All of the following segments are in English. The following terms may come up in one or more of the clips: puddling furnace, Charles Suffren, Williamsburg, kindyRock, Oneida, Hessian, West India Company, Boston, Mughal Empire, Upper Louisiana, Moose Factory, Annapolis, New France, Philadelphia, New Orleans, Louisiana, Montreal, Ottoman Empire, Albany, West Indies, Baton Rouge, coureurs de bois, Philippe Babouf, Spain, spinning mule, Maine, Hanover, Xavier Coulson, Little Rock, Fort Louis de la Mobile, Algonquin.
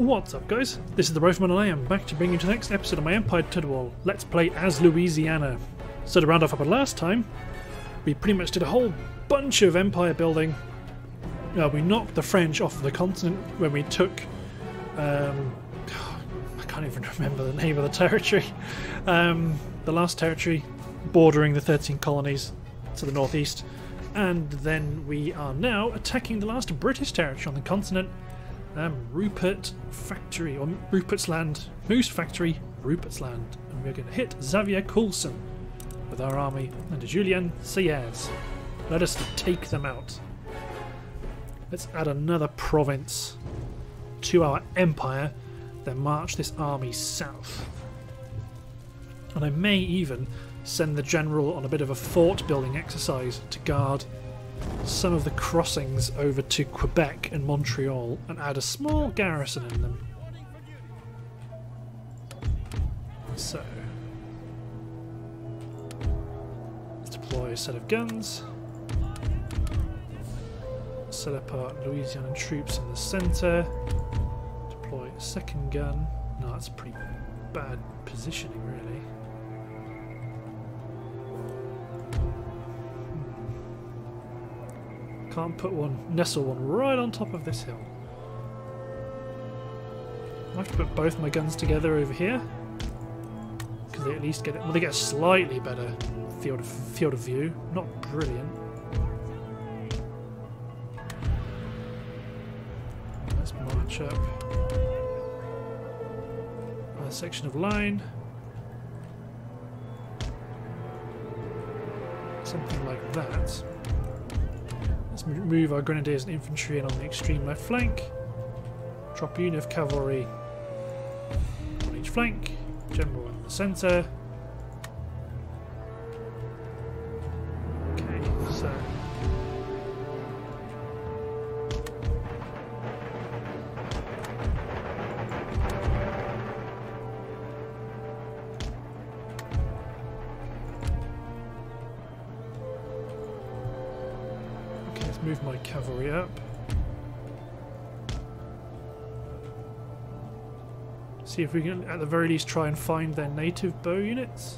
What's up guys, this is the Rothman and I am back to bring you to the next episode of my Empire Total War. Let's play as Louisiana. So to round off our last time, we pretty much did a whole bunch of empire building. We knocked the French off the continent when we took, I can't even remember the name of the territory, the last territory bordering the 13 colonies to the northeast. And then we are now attacking the last British territory on the continent, Rupert's Factory, or Rupert's Land, Moose Factory, Rupert's Land. And we're going to hit Xavier Coulson with our army under Julian Seyers. Let us take them out. Let's add another province to our empire, then march this army south. And I may even send the general on a bit of a fort building exercise to guard some of the crossings over to Quebec and Montreal and add a small garrison in them. So let's deploy a set of guns, set up our Louisiana troops in the centre, deploy a second gun. No, that's pretty bad positioning really. Can't put one, nestle one right on top of this hill. I have to put both my guns together over here because they at least get it. Well, they get a slightly better field of view. Not brilliant. Let's march up another section of line. Something like that. Let's move our grenadiers and infantry in on the extreme left flank. Drop a unit of cavalry on each flank. General in the centre. Okay, so move my cavalry up. See if we can at the very least try and find their native bow units.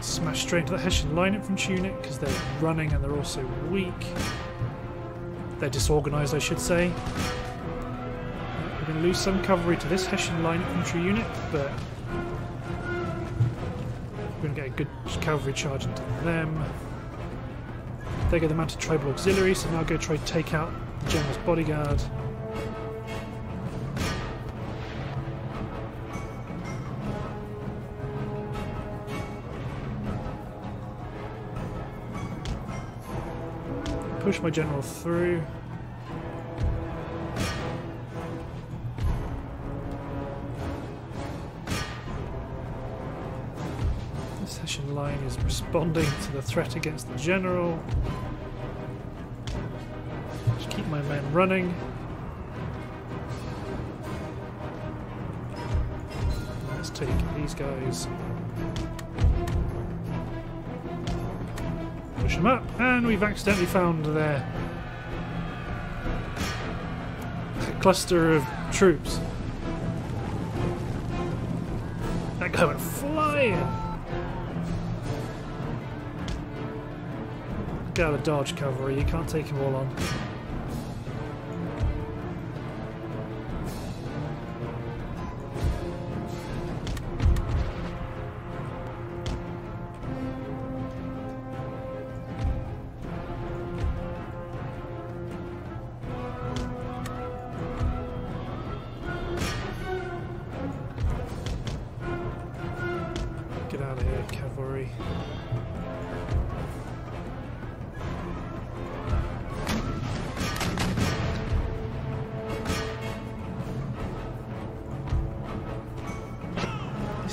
Smash straight into the Hessian line infantry unit because they're running and they're also weak. They're disorganised, I should say. We're going to lose some cavalry to this Hessian line infantry unit, but we're going to get a good cavalry charge into them. They go the mounted tribal auxiliary, so now go try to take out the general's bodyguard. Push my general through. This Hessian line is responding to the threat against the general. Just keep my men running. Let's take these guys. Them up, and we've accidentally found their cluster of troops. That guy went flying! Get out of dodge, cavalry, you can't take him all on.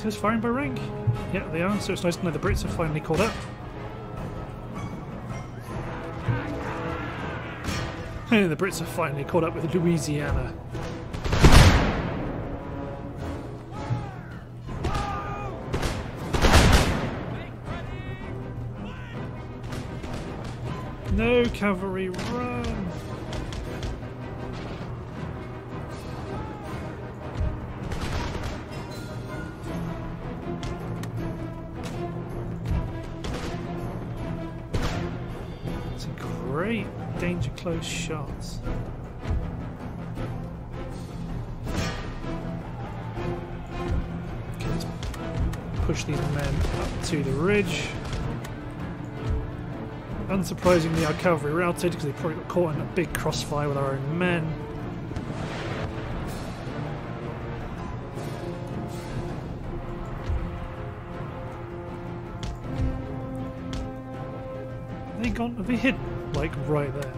who's firing by rank? Yeah, they are, so it's nice to know the Brits have finally caught up. And the Brits have finally caught up with Louisiana. No cavalry, run! It's a great danger close shots. Okay, let's push these men up to the ridge. Unsurprisingly, our cavalry routed because they probably got caught in a big crossfire with our own men. They gone to be hidden, like right there.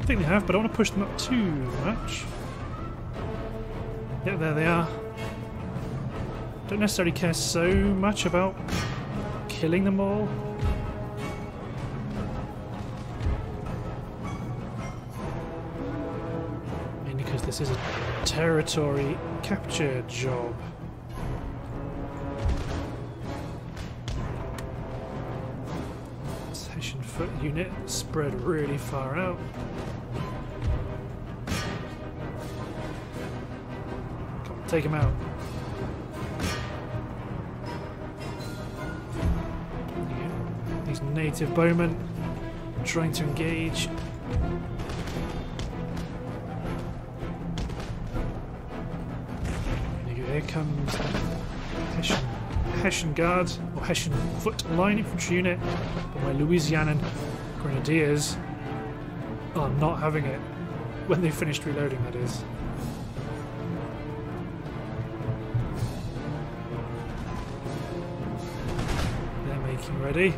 I think they have, but I don't want to push them up too much. Yeah, there they are. Don't necessarily care so much about killing them all. Mainly because this is a territory capture job. This Hessian foot unit spread really far out. Take him out. Yeah. These native bowmen trying to engage. Here comes Hessian Guard or Hessian Foot Line Infantry Unit, but my Louisianan Grenadiers are not having it when they finished reloading, that is. Ready?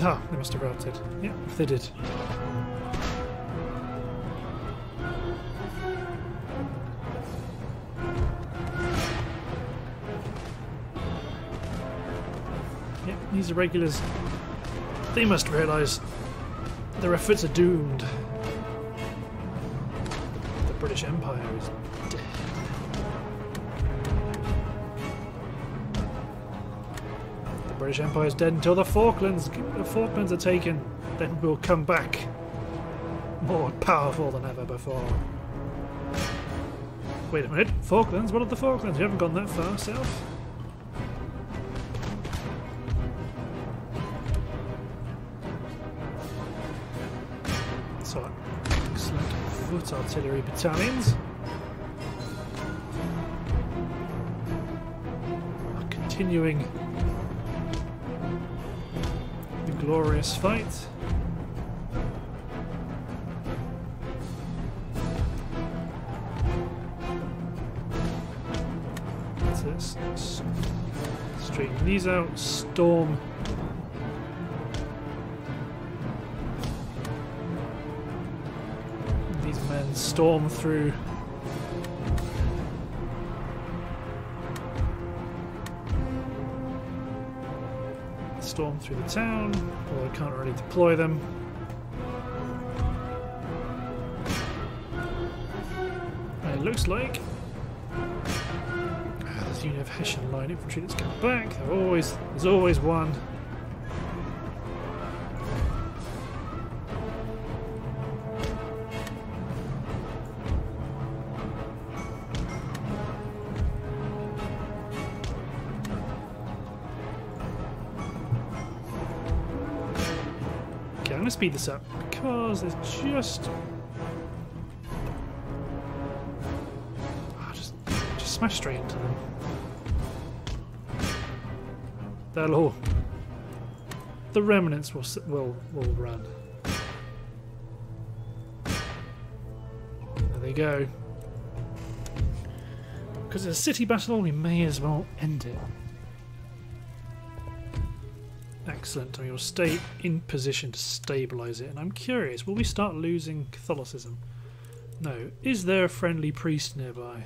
Ah, they must have routed. Yep, they did. Yep, these are regulars. They must realise their efforts are doomed. The British Empire is dead. British Empire is dead until the Falklands are taken. Then we'll come back more powerful than ever before. Wait a minute, Falklands? What are the Falklands? You haven't gone that far, self. So, excellent foot artillery battalions are continuing glorious fight. That's this. Straighten these out. Storm. These men storm through. Storm through the town, although I can't really deploy them. And it looks like there's a unit of Hessian Line Infantry that's come back. There's always one. I'm going to speed this up because there's just smash straight into them. That'll all. The remnants will run. There they go. because it's a city battle, we may as well end it. Excellent. We will stay in position to stabilise it. And I'm curious, will we start losing Catholicism? No. Is there a friendly priest nearby?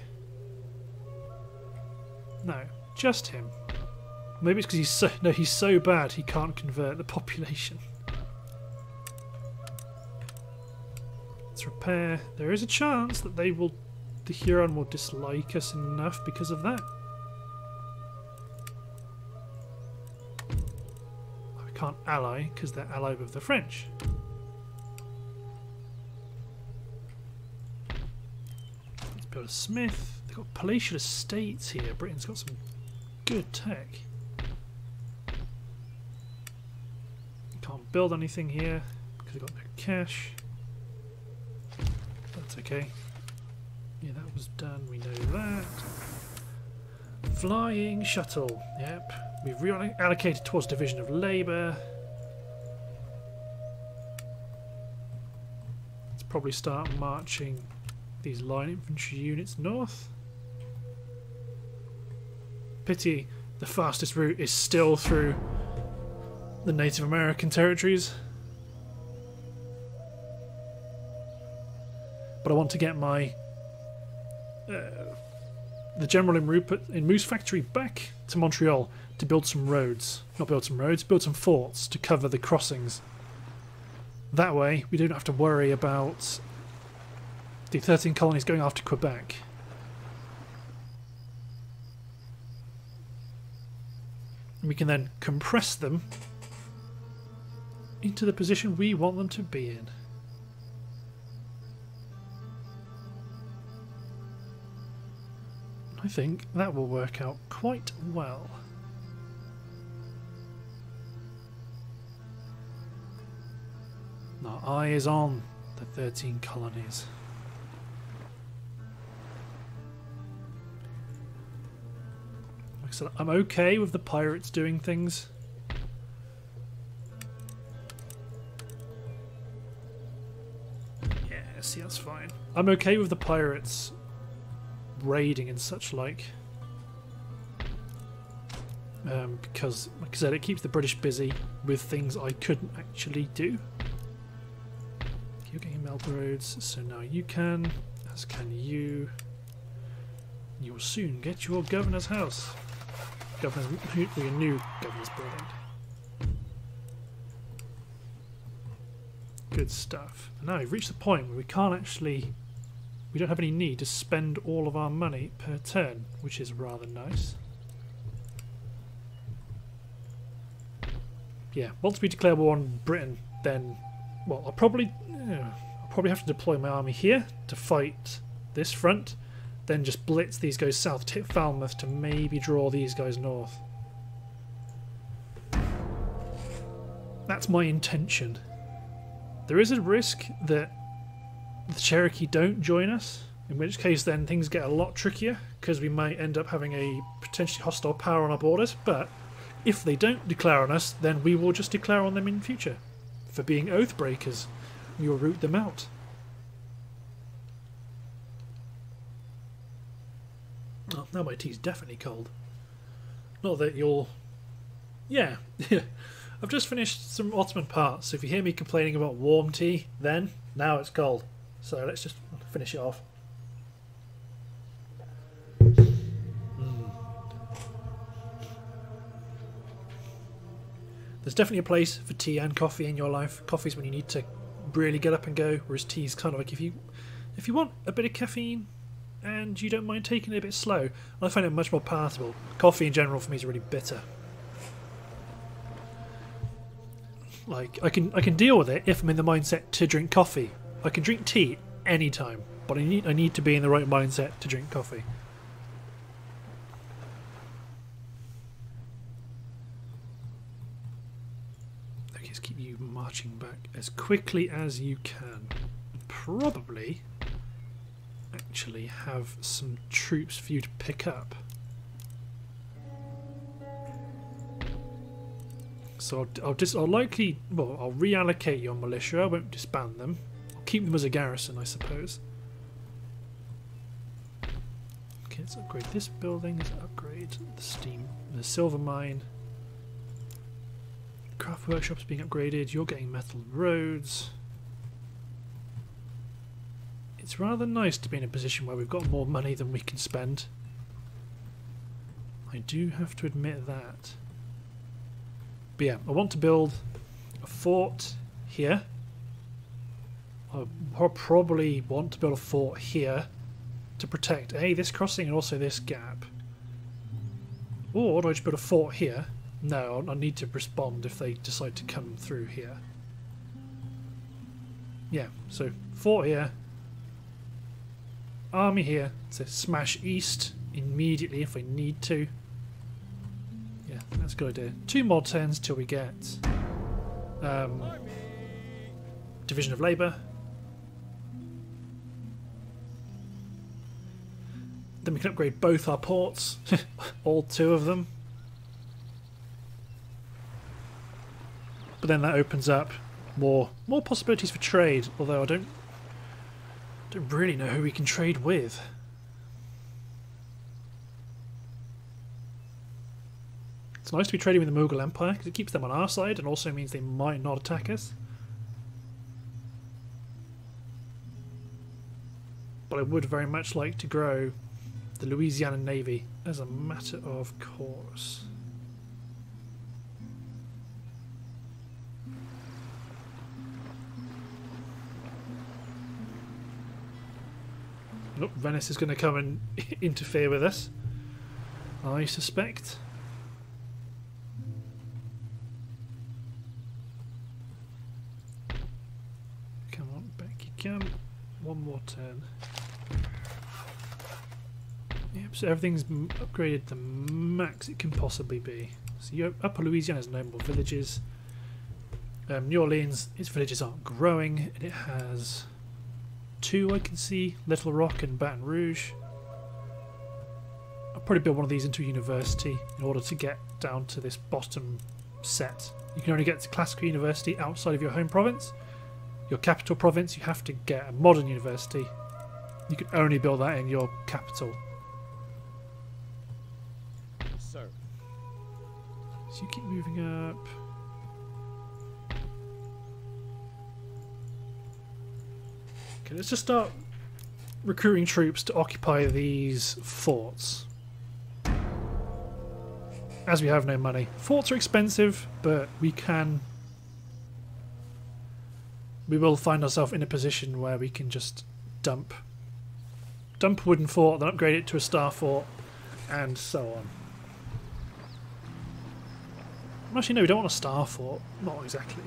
No. Just him. Maybe it's because he's so bad he can't convert the population. Let's repair. There is a chance that they will... the Huron will dislike us enough because of that. I can't ally because they're allied with the French. Let's build a smith. They've got palatial estates here. Britain's got some good tech. Can't build anything here because we've got no cash. That's okay. Yeah, that was done. We know that. Flying shuttle. Yep. We've reallocated towards division of labour. Let's probably start marching these line infantry units north. Pity the fastest route is still through the Native American territories. But I want to get my... the general in Rupert in Moose Factory back to Montreal to build some roads. Not build some roads, build some forts to cover the crossings. That way we don't have to worry about the 13 colonies going after Quebec. And we can then compress them into the position we want them to be in. I think that will work out quite well. Our eye is on the 13 colonies. Like I said, I'm okay with the pirates doing things. Yeah, see, that's fine. I'm okay with the pirates raiding and such like, because like I said, it keeps the British busy with things I couldn't actually do. You're getting mailed roads, so now you can, as can you. You'll soon get your governor's house, your new governor's building. Good stuff. And now we've reached the point where we can't actually... we don't have any need to spend all of our money per turn, which is rather nice. Yeah, once we declare war on Britain, then, well, I'll probably have to deploy my army here to fight this front, then just blitz these guys south to hit Falmouth to maybe draw these guys north. That's my intention. There is a risk that the Cherokee don't join us, in which case then things get a lot trickier because we might end up having a potentially hostile power on our borders, but if they don't declare on us, then we will just declare on them in future. For being oath breakers, we will root them out. Oh, now my tea's definitely cold. Not that you'll... yeah. I've just finished some Ottoman parts, so if you hear me complaining about warm tea, then now it's cold. So let's just finish it off. There's definitely a place for tea and coffee in your life. Coffee's when you need to really get up and go, whereas tea's kind of like if you want a bit of caffeine and you don't mind taking it a bit slow. I find it much more palatable. Coffee in general for me is really bitter. Like I can deal with it if I'm in the mindset to drink coffee. I can drink tea anytime, but I need to be in the right mindset to drink coffee. Okay, let's keep you marching back as quickly as you can. Probably actually have some troops for you to pick up. So I'll reallocate your militia. I won't disband them. Keep them as a garrison, I suppose. Okay, let's upgrade this building, let's upgrade the silver mine. Craft workshops being upgraded, you're getting metal roads. It's rather nice to be in a position where we've got more money than we can spend. I do have to admit that. But yeah, I want to build a fort here. I'll probably want to build a fort here to protect A, this crossing and also this gap. Or do I just build a fort here? No, I need to respond if they decide to come through here. Yeah, so fort here. Army here to smash east immediately if we need to. Yeah, that's a good idea. Two more turns till we get division of labour. Then we can upgrade both our ports, all two of them. But then that opens up more possibilities for trade, although I don't really know who we can trade with. It's nice to be trading with the Mughal Empire because it keeps them on our side and also means they might not attack us. But I would very much like to grow the Louisiana Navy as a matter of course. Look, Venice is going to come and interfere with us, I suspect. Come on, back you come. One more turn. Yep, so everything's upgraded the max it can possibly be. So Upper Louisiana has no more villages. New Orleans, its villages aren't growing, and it has two I can see, Little Rock and Baton Rouge. I'll probably build one of these into a university in order to get down to this bottom set. You can only get to classical university outside of your home province. Your capital province, you have to get a modern university. You can only build that in your capital. So, you keep moving up. Okay, let's just start recruiting troops to occupy these forts. As we have no money. Forts are expensive, but we can... we will find ourselves in a position where we can just dump a wooden fort, then upgrade it to a star fort, and so on. Actually, no, we don't want a star fort. Not exactly.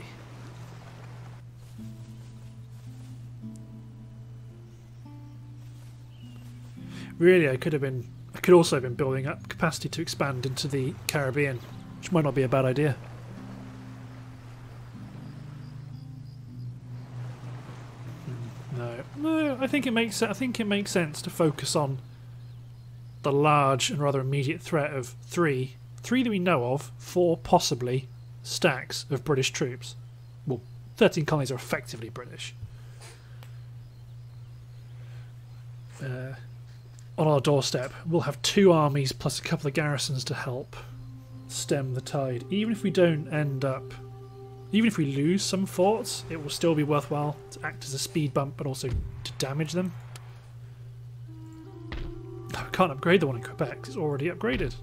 Really, I could also have been building up capacity to expand into the Caribbean, which might not be a bad idea. No, I think it makes sense to focus on the large and rather immediate threat of three that we know of, four possibly stacks of British troops. Well, 13 colonies are effectively British. On our doorstep, we'll have two armies plus a couple of garrisons to help stem the tide. Even if we don't end up, even if we lose some forts, it will still be worthwhile to act as a speed bump but also to damage them. I can't upgrade the one in Quebec, it's already upgraded.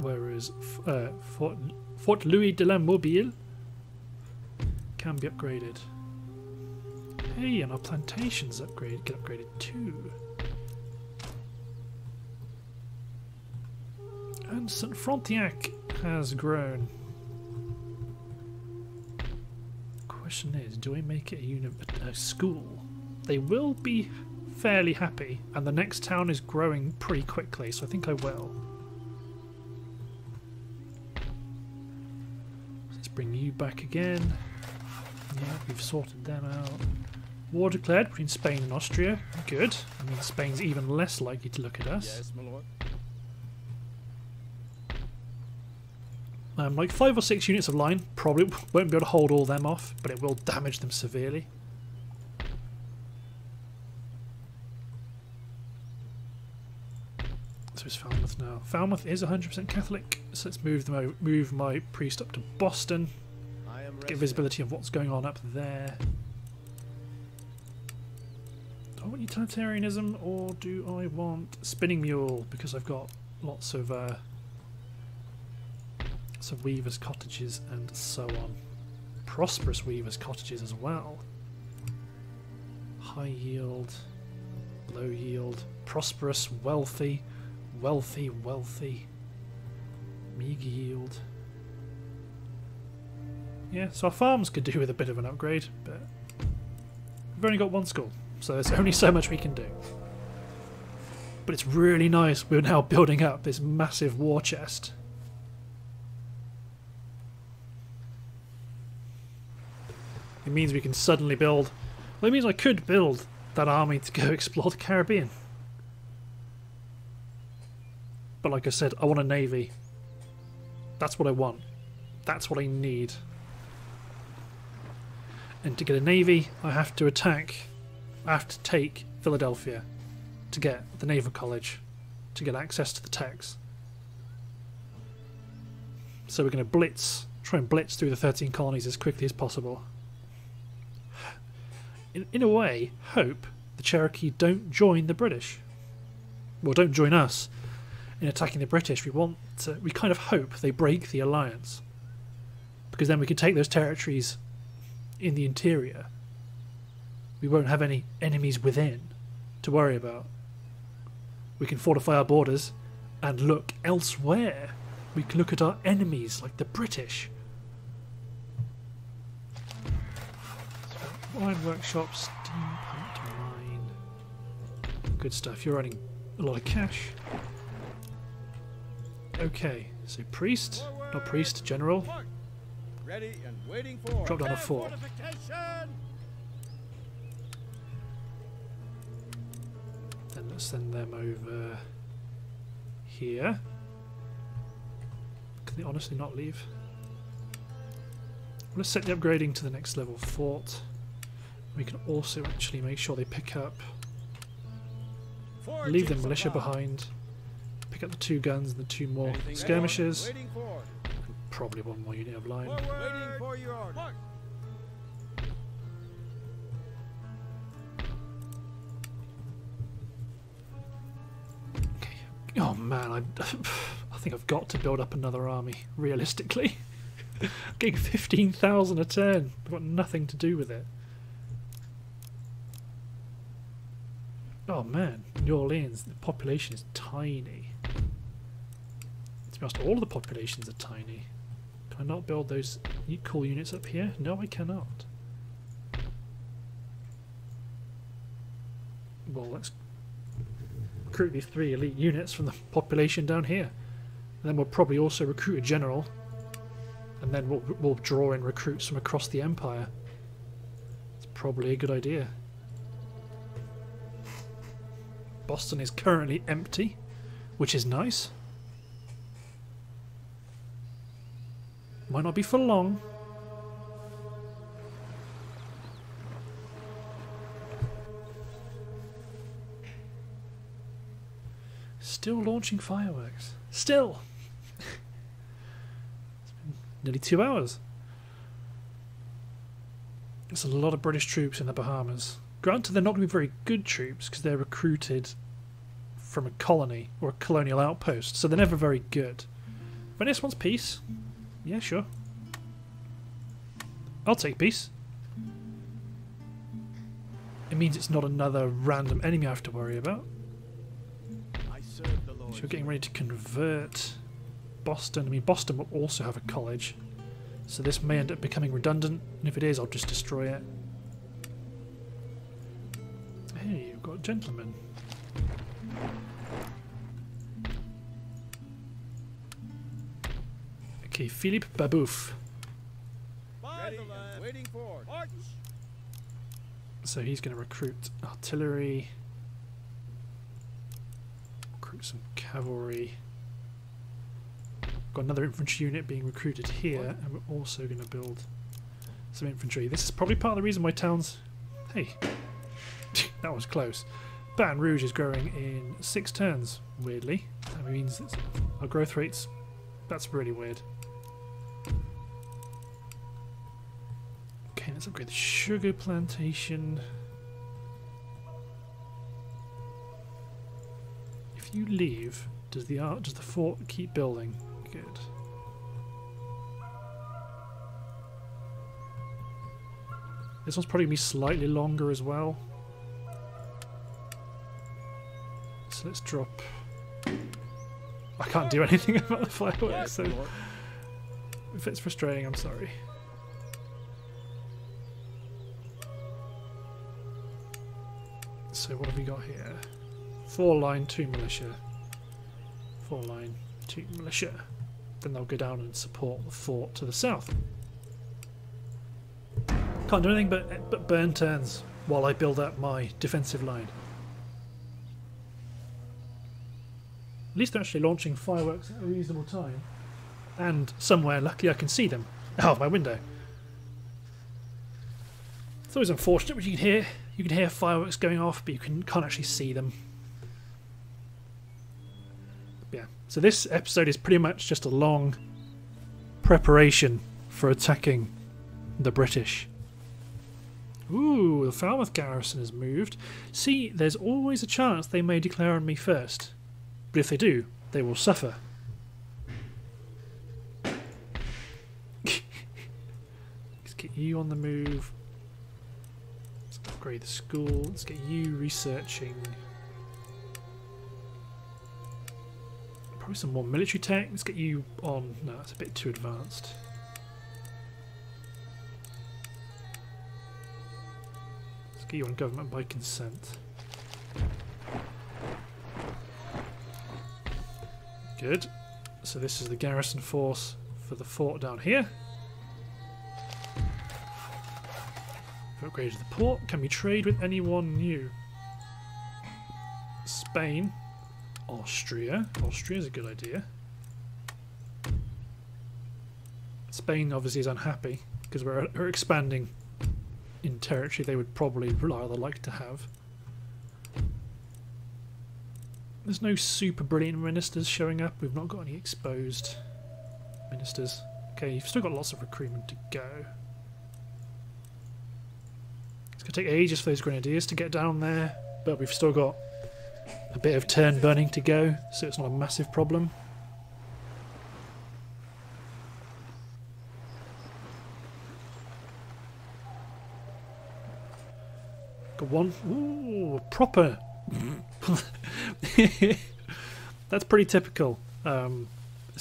Whereas Fort Louis de la Mobile can be upgraded. Hey, and our plantations get upgraded too. And St. Frontiac has grown. Question is, do we make it a school? They will be fairly happy, and the next town is growing pretty quickly, so I think I will. Let's bring you back again. Yeah, we've sorted them out. War declared between Spain and Austria. Good. I mean, Spain's even less likely to look at us. Yes, my lord. Like 5 or 6 units of line, probably won't be able to hold all them off, but it will damage them severely. is Falmouth now? Falmouth is 100% Catholic, so let's move my priest up to Boston to get visibility of what's going on up there. Do I want utilitarianism or do I want spinning mule? Because I've got lots of some weavers' cottages and so on. Prosperous weavers' cottages as well. High yield, low yield, prosperous, wealthy, wealthy, wealthy, meagre yield. Yeah, so our farms could do with a bit of an upgrade, but we've only got one school, so there's only so much we can do. But it's really nice we're now building up this massive war chest. It means we can suddenly build... Well, it means I could build that army to go explore the Caribbean. But like I said, I want a navy. That's what I want. That's what I need. And to get a navy, I have to take Philadelphia to get the Naval College, to get access to the techs. So we're going to try and blitz through the 13 colonies as quickly as possible. In a way, hope the Cherokee don't join the British. Well, don't join us in attacking the British. We kind of hope they break the alliance, because then we can take those territories in the interior. We won't have any enemies within to worry about. We can fortify our borders and look elsewhere. We can look at our enemies like the British. Iron workshop, steampunk mine. Good stuff, you're earning a lot of cash. Okay, so priest, not priest, general. Ready and waiting for. Drop down a fort. Then let's send them over here. Can they honestly not leave? I'm going to set the upgrading to the next level fort. We can also actually make sure they pick up, leave the militia behind, pick up the 2 guns and the 2 more skirmishers, and probably 1 more unit of line. Okay. Oh man, I think I've got to build up another army, realistically. I'm getting 15,000 a turn, I've got nothing to do with it. Oh man, New Orleans, the population is tiny. To be honest, all of the populations are tiny. Can I not build those cool units up here? No, I cannot. Well, let's recruit these 3 elite units from the population down here. And then we'll probably also recruit a general. And then we'll draw in recruits from across the empire. It's probably a good idea. Boston is currently empty, which is nice. Might not be for long. Still launching fireworks. Still! It's been nearly 2 hours. There's a lot of British troops in the Bahamas. Granted, they're not going to be very good troops because they're recruited from a colony or a colonial outpost, so they're never very good. Venice wants peace. Yeah, sure. I'll take peace. It means it's not another random enemy I have to worry about. So we're getting ready to convert Boston. I mean, Boston will also have a college, so this may end up becoming redundant, and if it is, I'll just destroy it. Hey, we've got a gentleman. Okay, Philippe Babouf. So he's going to recruit artillery, recruit some cavalry. Got another infantry unit being recruited here, and we're also going to build some infantry. This is probably part of the reason why towns... Hey! That was close. Baton Rouge is growing in 6 turns, weirdly. That means it's our growth rates. That's really weird. Okay, let's upgrade the sugar plantation. If you leave, does the fort keep building? Good. This one's probably going to be slightly longer as well. So let's drop... I can't do anything about the fireworks, so if it's frustrating, I'm sorry. So what have we got here? 4 line, 2 militia. 4 line, 2 militia. Then they'll go down and support the fort to the south. Can't do anything but burn turns while I build up my defensive line. At least they're actually launching fireworks at a reasonable time. And somewhere, luckily, I can see them out of my window. It's always unfortunate when you can hear fireworks going off, but you can't actually see them. But yeah. So this episode is pretty much just a long preparation for attacking the British. Ooh, the Falmouth garrison has moved. See, there's always a chance they may declare on me first. But if they do, they will suffer. Let's get you on the move. Let's upgrade the school. Let's get you researching. Probably some more military tech. Let's get you on... No, that's a bit too advanced. Get you on government by consent. Good. So this is the garrison force for the fort down here. Upgrade to the port. Can we trade with anyone new? Spain. Austria. Austria is a good idea. Spain obviously is unhappy because we're expanding in territory they would probably rather like to have. There's no super brilliant ministers showing up. We've not got any exposed ministers. Okay, you've still got lots of recruitment to go. It's going to take ages for those grenadiers to get down there, but we've still got a bit of turn burning to go, so it's not a massive problem. Got one. Ooh, proper. That's pretty typical. As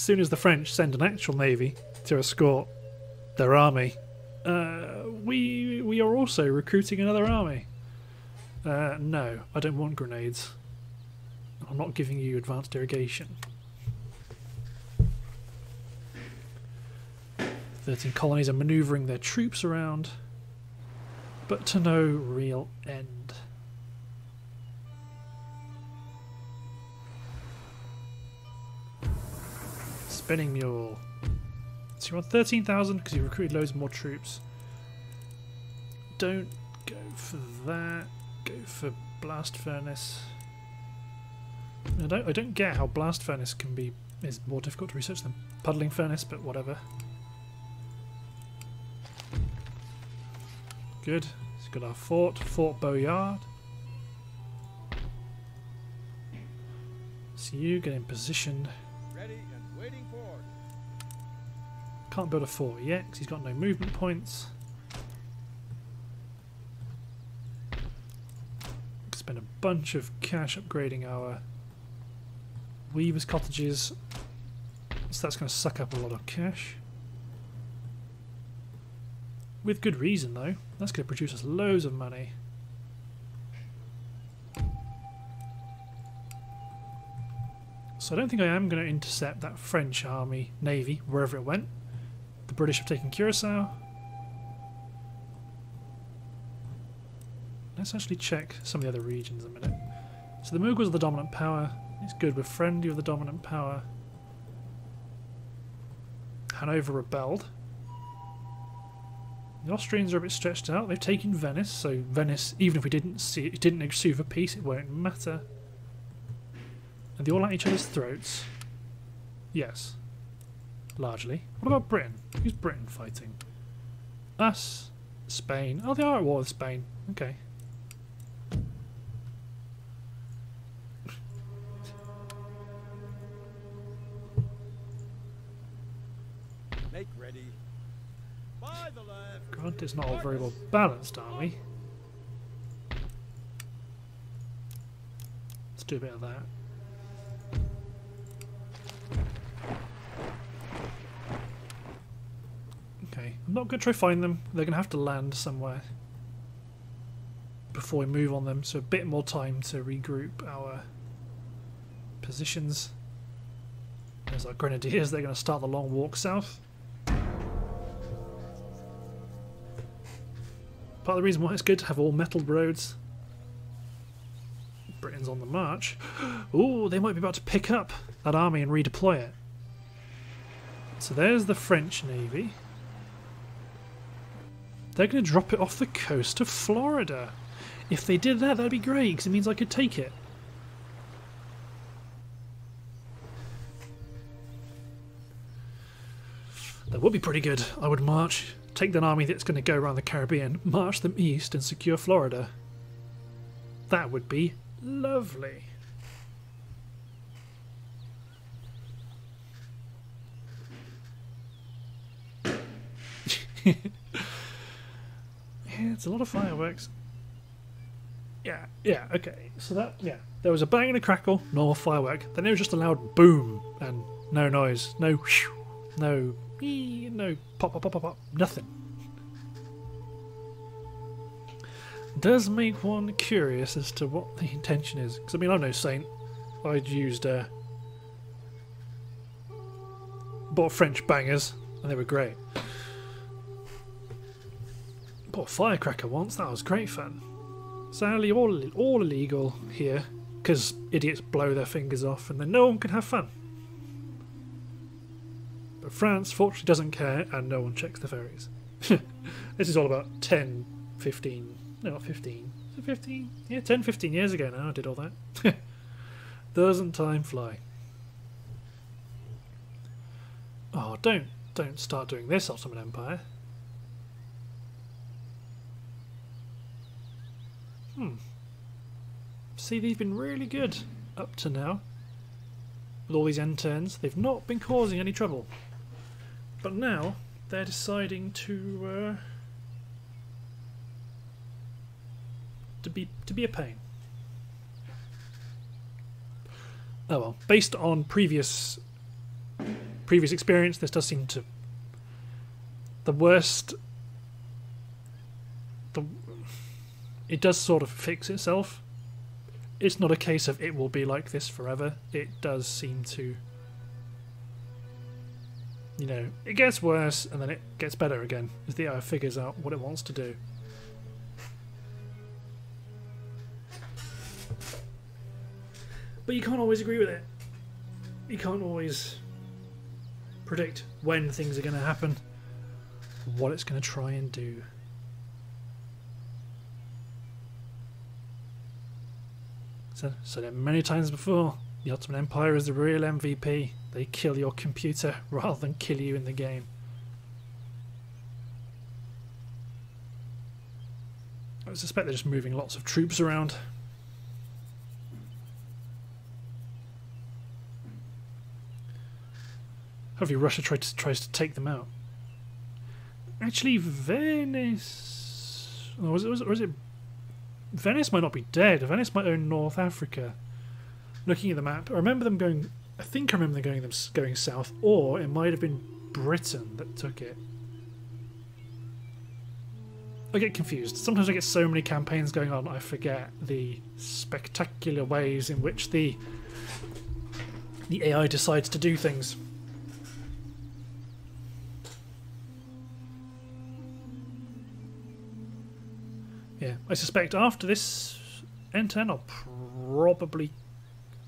soon as the French send an actual navy to escort their army, we are also recruiting another army. No, I don't want grenades. I'm not giving you advanced irrigation. 13 colonies are manoeuvring their troops around, but to no real end. Spinning mule. So you're on 13,000 because you recruited loads more troops. Don't go for that. Go for blast furnace. I don't get how blast furnace is more difficult to research than puddling furnace, but whatever. Good. It's got our fort, Fort Bowyard. So you get in position. Ready and waiting for. Can't build a fort yet because he's got no movement points. Spend a bunch of cash upgrading our weavers' cottages. So that's going to suck up a lot of cash. With good reason, though. That's going to produce us loads of money. So I don't think I am going to intercept that French army, navy, wherever it went. The British have taken Curacao. Let's actually check some of the other regions in a minute. So the Mughals are the dominant power. It's good, we're friendly with the dominant power. Hanover rebelled. The Austrians are a bit stretched out. They've taken Venice, so Venice, even if we didn't see it, didn't sue for peace, it won't matter. And they're all at each other's throats. Yes. Largely. What about Britain? Who's Britain fighting? Us. Spain. Oh, they are at war with Spain. Okay. Make ready. By the left. God, it's not all very well balanced, are we? Let's do a bit of that. I'm not going to try to find them. They're going to have to land somewhere before we move on them, so a bit more time to regroup our positions. There's our grenadiers. They're going to start the long walk south. Part of the reason why it's good to have all metal roads. Britain's on the march. Ooh, they might be about to pick up that army and redeploy it. So there's the French navy. They're going to drop it off the coast of Florida. If they did that, that'd be great, because it means I could take it. That would be pretty good. I would march, take an army that's going to go around the Caribbean, march them east and secure Florida. That would be lovely. Yeah, it's a lot of fireworks. Yeah, okay. So that, yeah. There was a bang and a crackle, normal firework. Then it was just a loud boom and no noise. No whew, no ee, no pop, pop, pop, pop, pop. Nothing. Does make one curious as to what the intention is. Because, I mean, I'm no saint. I'd used, bought French bangers and they were great. Oh, firecracker once, that was great fun. Sadly, all illegal here because idiots blow their fingers off and then no one can have fun. But France fortunately doesn't care and no one checks the ferries. This is all about 10, 15, no not 15, is it 15? Yeah, 10, 15 years ago now I did all that. Doesn't time fly? Oh, don't start doing this, Ottoman Empire. See, they've been really good up to now. With all these end turns, they've not been causing any trouble. But now, they're deciding to be a pain. Oh well, based on previous experience, this does seem to it does sort of fix itself. It's not a case of it will be like this forever. It does seem to, you know, it gets worse and then it gets better again as the AI figures out what it wants to do. But you can't always agree with it. You can't always predict when things are going to happen, what it's going to try and do. So that many times before, the Ottoman Empire is the real MVP. They kill your computer rather than kill you in the game. I suspect they're just moving lots of troops around. Hopefully Russia tries to take them out. Actually, Venice... Or was it Venice might not be dead. Venice might own North Africa. Looking at the map, I remember them going... I think I remember them going south, or it might have been Britain that took it. I get confused. Sometimes I get so many campaigns going on, I forget the spectacular ways in which the AI decides to do things. Yeah, I suspect after this end-turn I'll probably...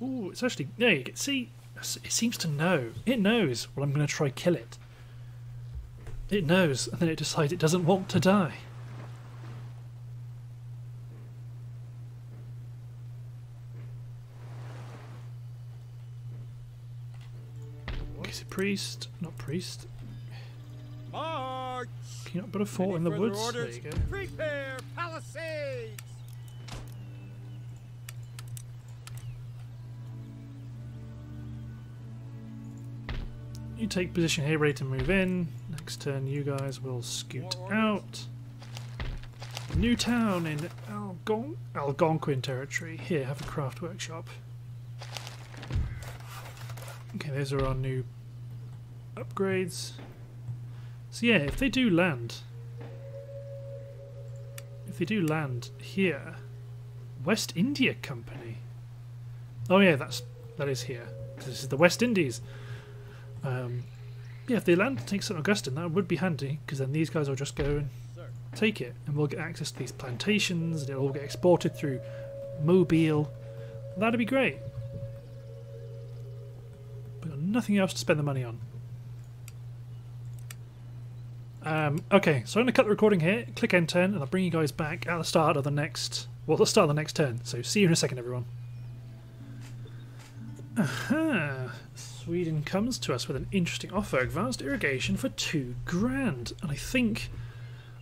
Ooh, it's actually... Yeah, you can see, it seems to know. It knows. Well, I'm going to try kill it. It knows, and then it decides it doesn't want to die. He's a priest, not priest. March! Can you not put a fort in the woods? Orders? There you go. Prepare palisades! You take position here, ready to move in. Next turn, you guys will scoot out. New town in Algonquin territory. Here, have a craft workshop. Okay, those are our new upgrades. So yeah, if they do land here, West India Company. Oh yeah, that is here. This is the West Indies. Yeah, if they land to take St. Augustine, that would be handy, because then these guys will just go and take it, and we'll get access to these plantations, and it'll all get exported through Mobile. That'd be great. But nothing else to spend the money on. Okay, so I'm going to cut the recording here, click end turn, and I'll bring you guys back at the start of the next, well, the start of the next turn. So see you in a second, everyone. Aha! Sweden comes to us with an interesting offer: advanced irrigation for $2,000, and I think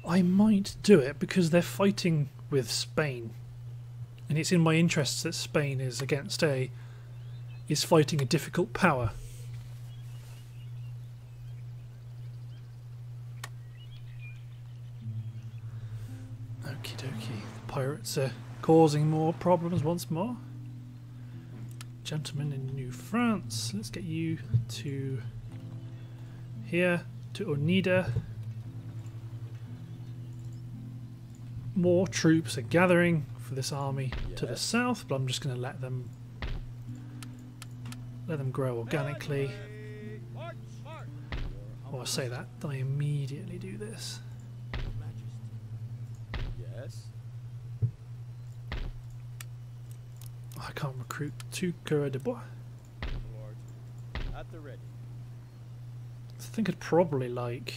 I might do it because they're fighting with Spain, and it's in my interests that Spain is against is fighting a difficult power. Okie dokie, the pirates are causing more problems once more. Gentlemen in New France, let's get you to here, to Oneida. More troops are gathering for this army to the south, but I'm just going to let them grow organically. Oh, I say that, then I immediately do this. I can't recruit two coureurs de bois. I think I'd probably like...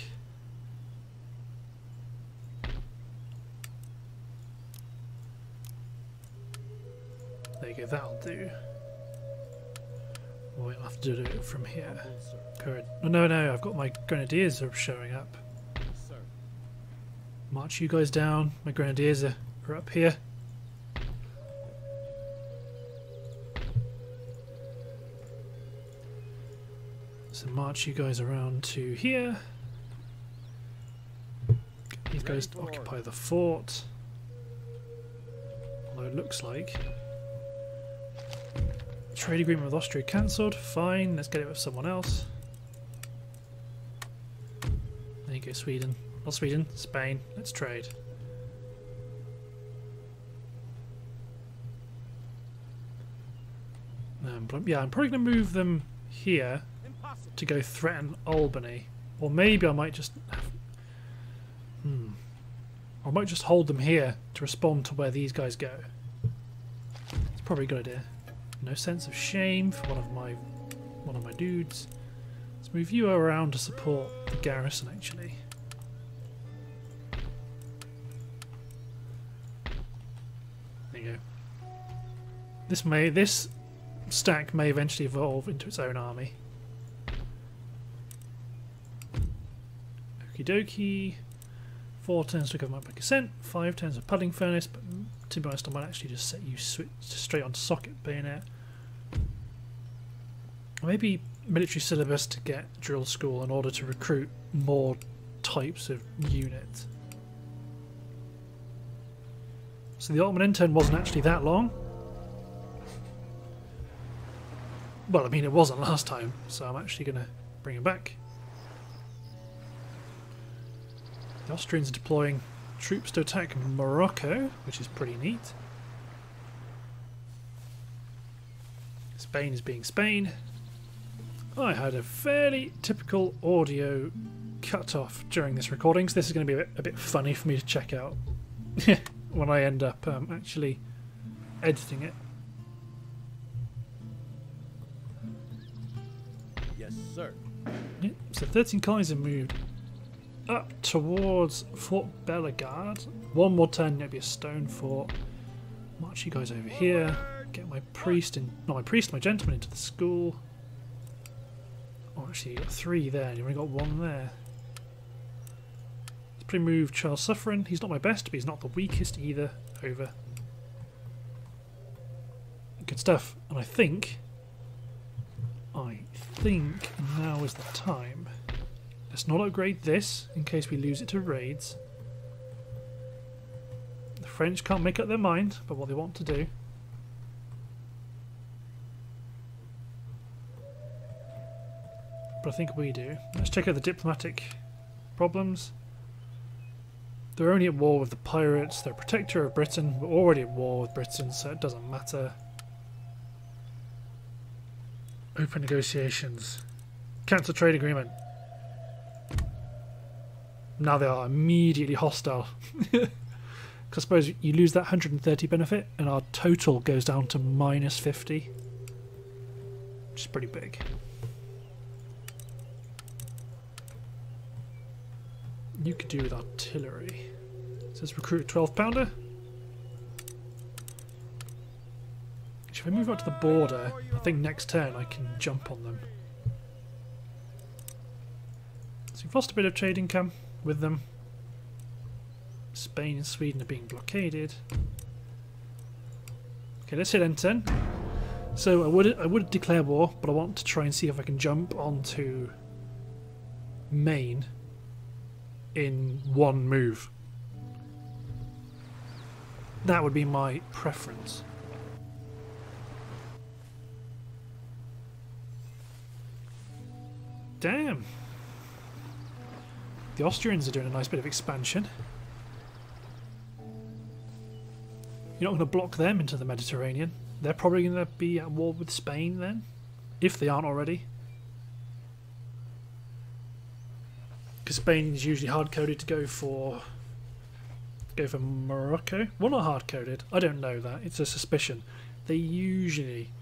There you go, that'll do. We'll have to do it from here. No, I've got my grenadiers are showing up. March you guys down, my grenadiers are up here. So march you guys around to here. These guys occupy the fort. Although it looks like trade agreement with Austria cancelled. Fine, let's get it with someone else. There you go, Sweden. Not Sweden, Spain. Let's trade. Yeah, I'm probably going to move them here to go threaten Albany, or maybe I might just I might just hold them here to respond to where these guys go. It's probably a good idea. No sense of shame for one of my dudes. Let's move you around to support the garrison actually. There you go. This stack may eventually evolve into its own army. Doki. 4 turns to government by consent, 5 turns of pudding furnace, but to be honest I might actually just set you straight on socket bayonet. Maybe military syllabus to get drill school in order to recruit more types of unit. So the Ottoman intern wasn't actually that long. Well, I mean it wasn't last time, so I'm actually going to bring him back. The Austrians are deploying troops to attack Morocco, which is pretty neat. Spain is being Spain. I had a fairly typical audio cut off during this recording, so this is going to be a bit funny for me to check out when I end up actually editing it. Yes, sir. Yep, so 13 colonies have moved up towards Fort Bellegarde. One more turn, there'll be a stone fort. March you guys over here. Get my priest and not my priest, my gentleman into the school. Oh, actually, you got three there, and you only got one there. Let's move Charles Suffren. He's not my best, but he's not the weakest either. Over. Good stuff. And I think now is the time. Let's not upgrade this in case we lose it to raids. The French can't make up their mind about what they want to do. But I think we do. Let's check out the diplomatic problems. They're only at war with the pirates. They're a protector of Britain. We're already at war with Britain, so it doesn't matter. Open negotiations. Cancel trade agreement. Now they are immediately hostile. Because I suppose you lose that 130 benefit and our total goes down to -50. Which is pretty big. You could do with artillery. So let's recruit a 12-pounder. If I move out to the border, I think next turn I can jump on them. So we've lost a bit of trade income with them. Spain and Sweden are being blockaded. Okay, let's hit end turn. So I would declare war, but I want to try and see if I can jump onto Maine in one move. That would be my preference. Damn! The Austrians are doing a nice bit of expansion. You're not going to block them into the Mediterranean. They're probably going to be at war with Spain then, if they aren't already. Because Spain is usually hard-coded to go for Morocco. Well, not hard-coded. I don't know that. It's a suspicion. They usually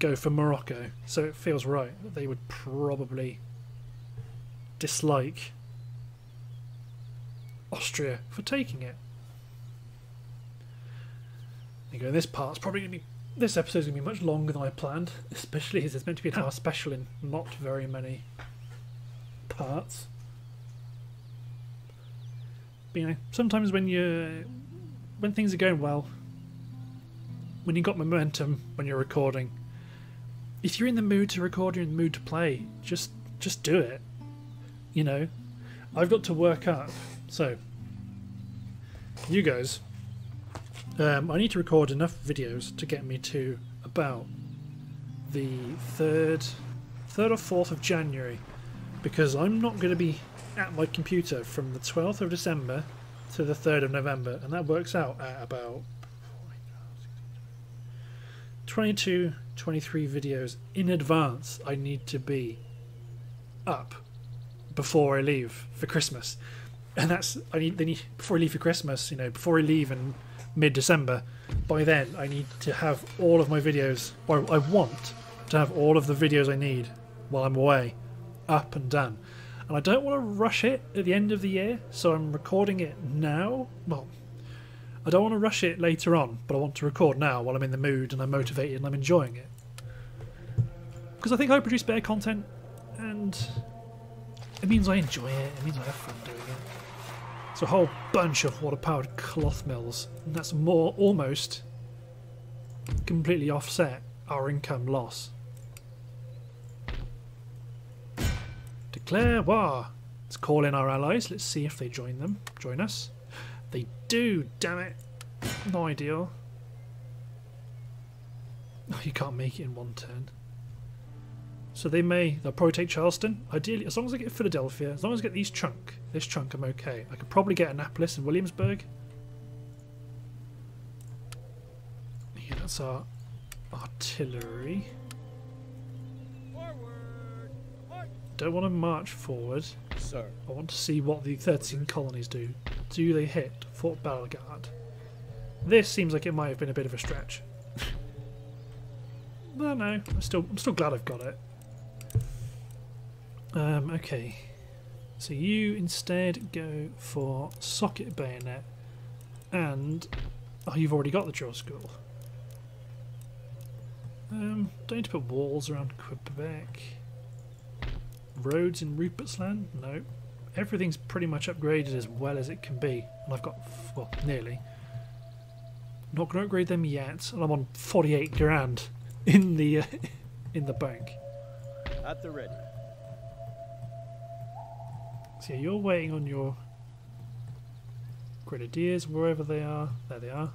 go for Morocco, so it feels right that they would probably dislike Austria for taking it. There you go. This episode's gonna be much longer than I planned, especially as it's meant to be an hour special in not very many parts. But, you know, sometimes when things are going well, when you've got momentum, when you're recording. If you're in the mood to record, you're in the mood to play, just do it. You know, I've got to work up. So, you guys, I need to record enough videos to get me to about the 3rd or 4th of January, because I'm not going to be at my computer from the 12th of December to the 3rd of November, and that works out at about 22-23 videos in advance. I need to be up before I leave for Christmas, and they need before I leave for Christmas. You know, before I leave in mid-December. By then, I need to have all of my videos. Well, I want to have all of the videos I need while I'm away, up and done. And I don't want to rush it at the end of the year, so I'm recording it now. Well, I don't want to rush it later on, but I want to record now while I'm in the mood and I'm motivated and I'm enjoying it. Because I think I produce better content, and it means I enjoy it, it means I have fun doing it. It's a whole bunch of water-powered cloth mills, and that's more almost completely offset our income loss. Declare war! Let's call in our allies, let's see if they join us. They do, damn it. No ideal. Oh, you can't make it in one turn. So they'll probably take Charleston. Ideally, as long as I get Philadelphia, as long as I get this chunk, I'm okay. I could probably get Annapolis and Williamsburg. Yeah, that's our artillery. Forward. Don't want to march forward. Sir. I want to see what the 13 colonies do. Do they hit Fort Bellegarde? This seems like it might have been a bit of a stretch. But no, I'm still glad I've got it. Okay. So you instead go for socket bayonet, and oh, you've already got the drill school. Don't need to put walls around Quebec. Roads in Rupert's Land? No. Everything's pretty much upgraded as well as it can be, and I've got, well, nearly. Not going to upgrade them yet, and I'm on 48 grand in the bank. At the ready. So yeah, you're waiting on your grenadiers, wherever they are. There they are.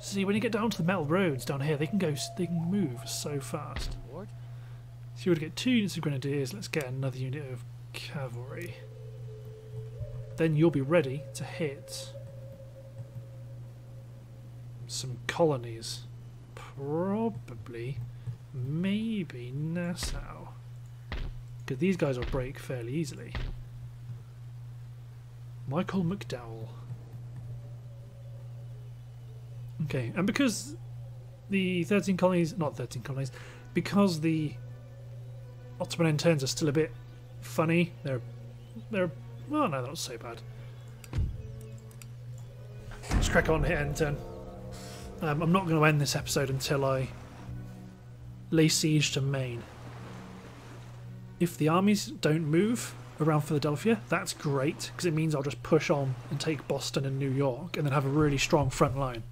See, when you get down to the metal roads down here, they can move so fast. So you want to get 2 units of grenadiers. Let's get another unit of cavalry. Then you'll be ready to hit some colonies. Probably, maybe Nassau. Because these guys will break fairly easily. Michael McDowell. Okay, and because the 13 colonies, not 13 colonies, because the Ottoman interns are still a bit funny, they're well, no, they're not so bad. Let's crack on, hit end turn. I'm not going to end this episode until I lay siege to Maine. If the armies don't move around Philadelphia, that's great, because it means I'll just push on and take Boston and New York, and then have a really strong front line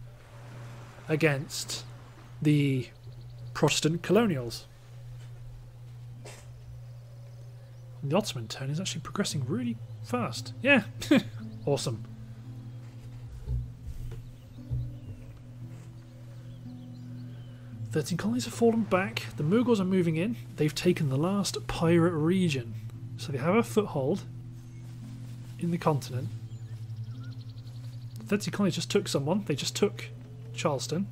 against the Protestant colonials. And the Ottoman turn is actually progressing really fast. Yeah, awesome. The 13 colonies have fallen back, the Mughals are moving in, they've taken the last pirate region. So they have a foothold in the continent. The 13 colonies just took someone, they just took Charleston.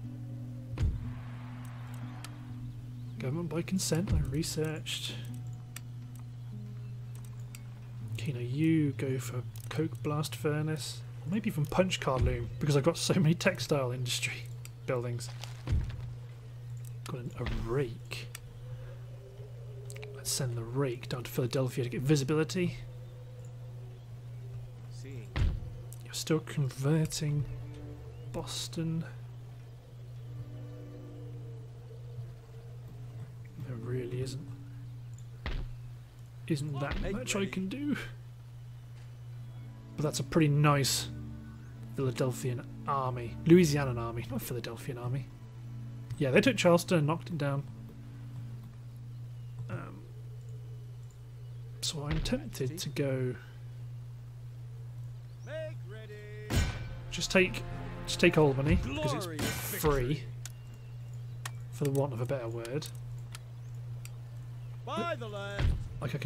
Government by consent, I researched. Okay, now you go for coke blast furnace, or maybe even punch card loom, because I've got so many textile industry buildings. Got a rake. Let's send the rake down to Philadelphia to get visibility. See. You're still converting Boston. There really isn't that much I can do. But that's a pretty nice Philadelphian army. Louisianan army, not Philadelphian army. Yeah, they took Charleston and knocked it down. So I'm tempted to go. Just take Albany because it's free, for the want of a better word. Like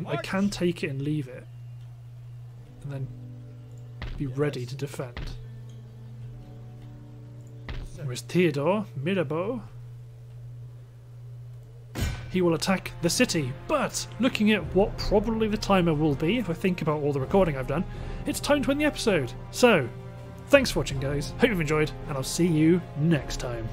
I can take it and leave it, and then be ready to defend. Whereas Theodore Mirabeau. He will attack the city, but looking at what probably the timer will be, if I think about all the recording I've done, it's time to end the episode. So, thanks for watching, guys. Hope you've enjoyed, and I'll see you next time.